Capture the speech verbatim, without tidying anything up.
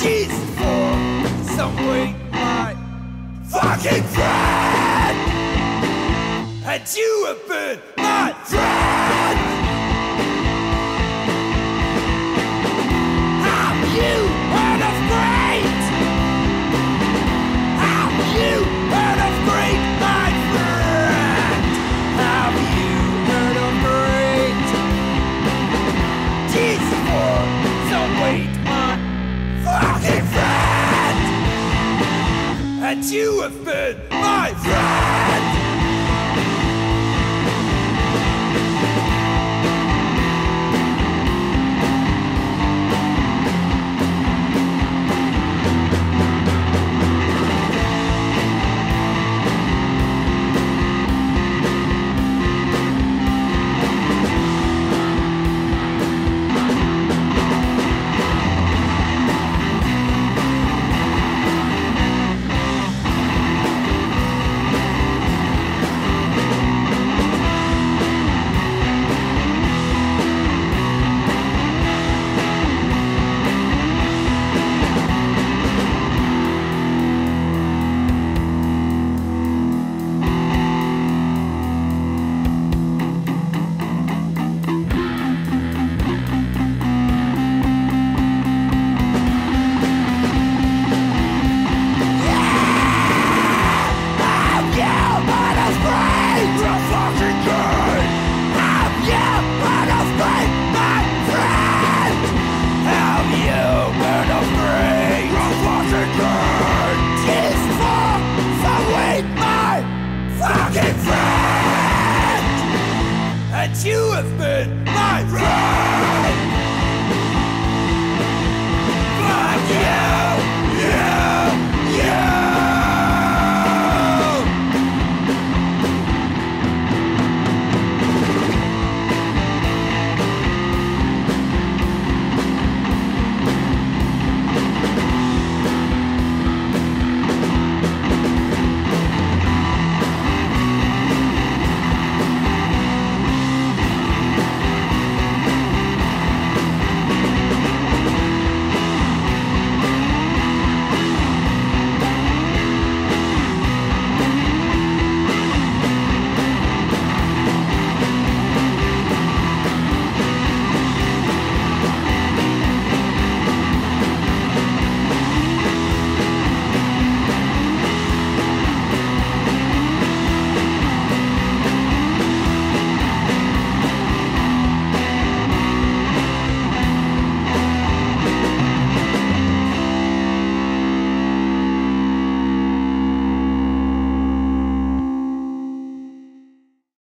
she's for some weak my fucking friend. And you have been my friend. Have you heard of greed? Have you heard of greed, my friend? Have you heard of greed? She's for some weak fucking friend, and you have been my friend.